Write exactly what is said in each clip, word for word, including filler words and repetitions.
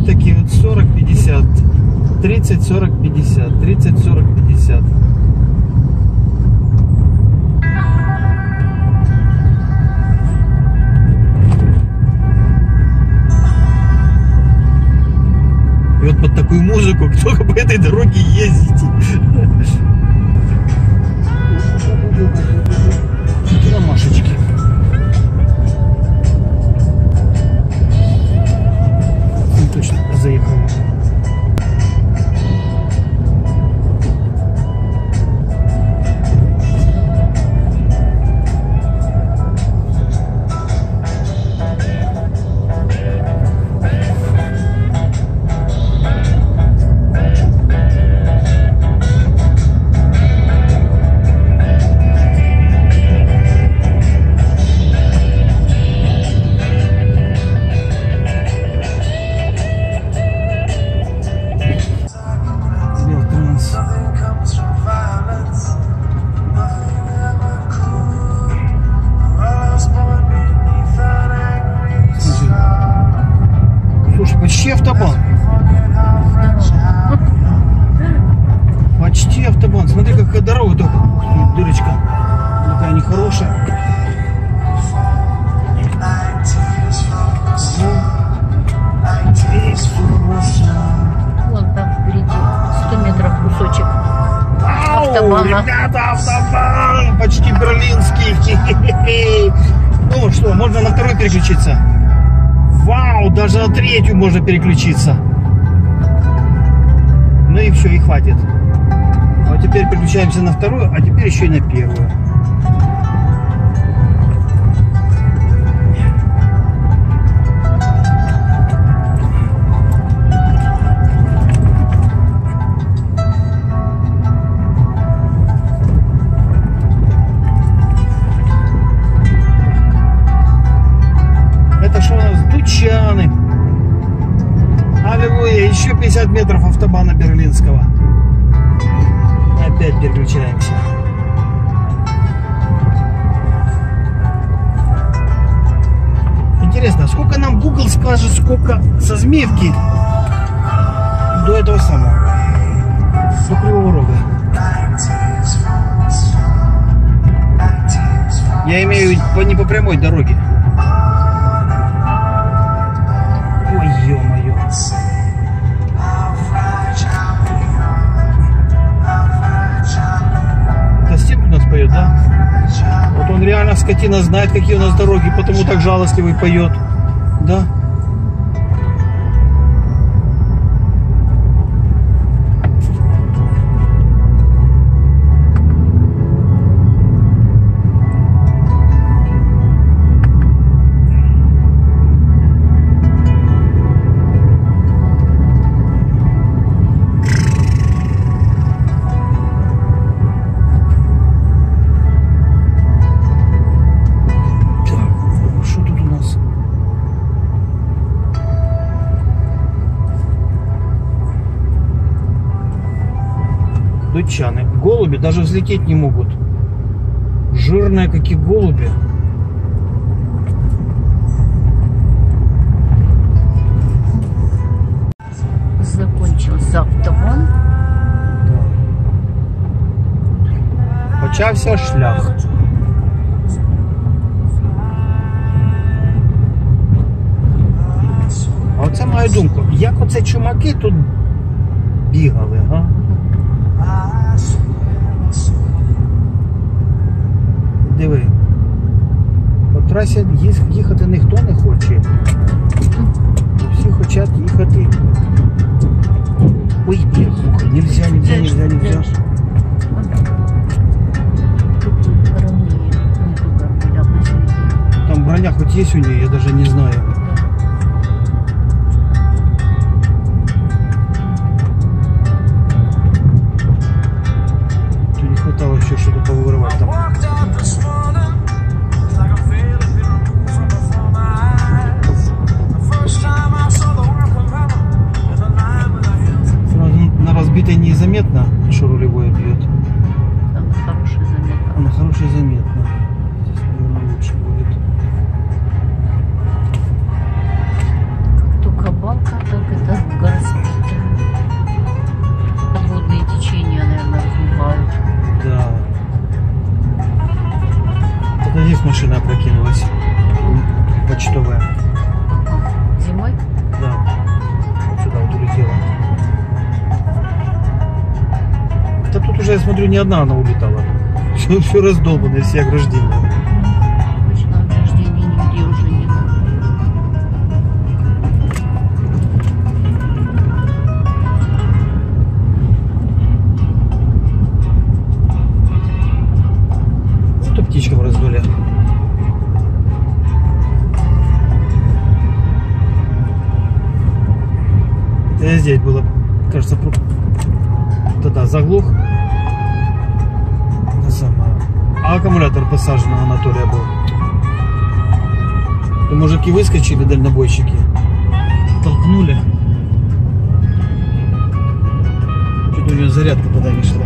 вот такие вот сорок пятьдесят, тридцать сорок пятьдесят, тридцать сорок пятьдесят. И вот под такую музыку кто по этой дороге ездите. Ромашечки. Точно заехал. Почти автобан. Почти автобан. Смотри, какая дорога только. Дырочка такая нехорошая. Вон там впереди сто метров кусочек автобана. Ау, ребята, автобан! Почти берлинский. Ну что, можно на второй переключиться? Вау, даже на третью можно переключиться. Ну и все, и хватит. А теперь переключаемся на вторую, а теперь еще и на первую. Еще пятьдесят метров автобана берлинского. Опять переключаемся. Интересно, сколько нам Google скажет, сколько со Змеевки до этого самого, до Кривого Рога. Я имею в виду по, не по прямой дороге. Ой, ё-моё. Поет, да? Вот он реально, скотина, знает, какие у нас дороги, потому так жалостливый поет, да? Дучаны. Голуби даже взлететь не могут. Жирные какие голуби. Закончился автобан. Да. Почався шлях. А оце моя думка. Як оце чумаки тут бігали, га? Диви, по трасі їхати ніхто не хоче, всі хочуть їхати. Ой, блін, слухай, нельзя, нельзя, нельзя, нельзя. Там броня хоть есть у нее, я даже не знаю. Еще что-то повырывать там. На разбитой незаметно, что рулевое бьет. Там хороший заметно. На хороший заметно. Здесь, наверное, лучше будет. Как только балка, так это. не одна она улетала. Все, все раздолбано, все ограждения. Ограждений нигде уже нет. Что птичкам раздули? Это здесь было, кажется, тогда заглох. А аккумулятор посажен у Анатолия был. И мужики выскочили, дальнобойщики. Толкнули. Чуть у него зарядка туда не шла.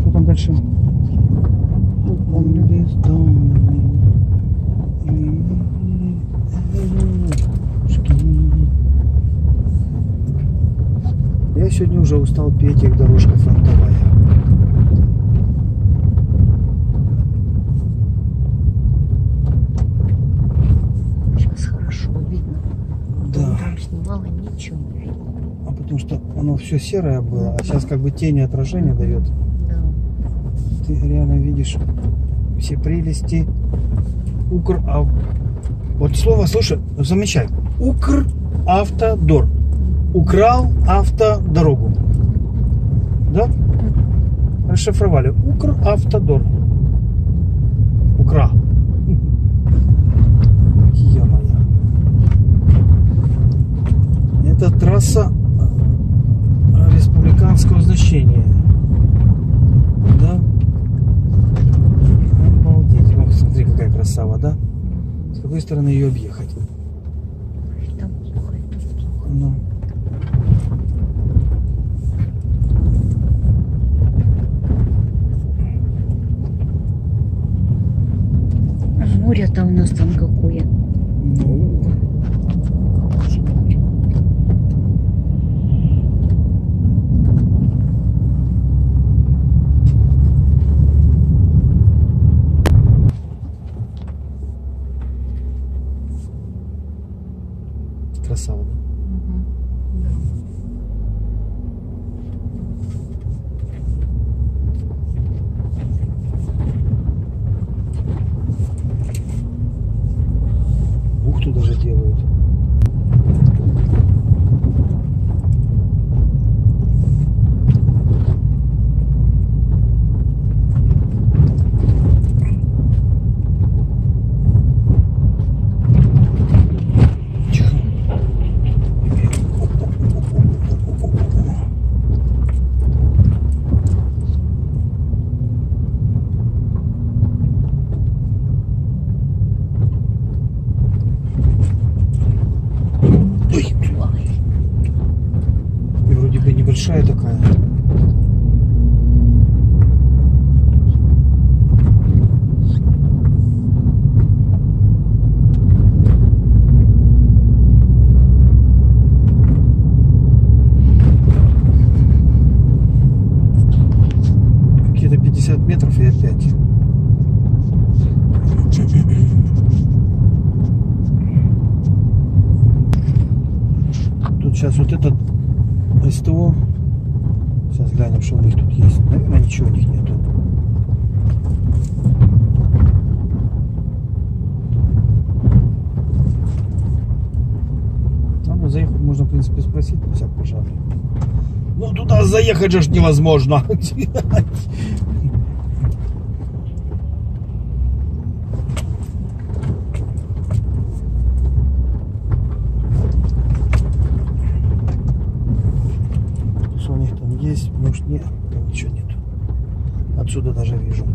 Что там дальше? Сегодня уже устал петь их дорожка фронтовая. Сейчас хорошо видно. Да. Там снимала, ничего не видно. А потому что оно все серое было, а сейчас как бы тени отражения дает. Да. Ты реально видишь все прелести. Укр. А... Вот слово, слушай, замечай. Укравтодор. Украл автодорогу. Да? Расшифровали. Укравтодор. Укра. Е-мое. Это трасса республиканского значения. Да? Обалдеть. О, смотри, какая красава, да? С какой стороны ее объехать? Там плохо. Ну. Море-то у нас там какое. Ну. Красава, да? Даже делают. Большая такая. Какие-то пятьдесят метров и опять. Тут сейчас вот этот СТО. Сейчас глянем, что у них тут есть. Наверное, ничего у них нету. Там вот заехать можно, в принципе, спросить, на всякий пожарный. Ну, туда заехать же невозможно. Здесь, может, нет, там ничего нет. Отсюда даже вижу.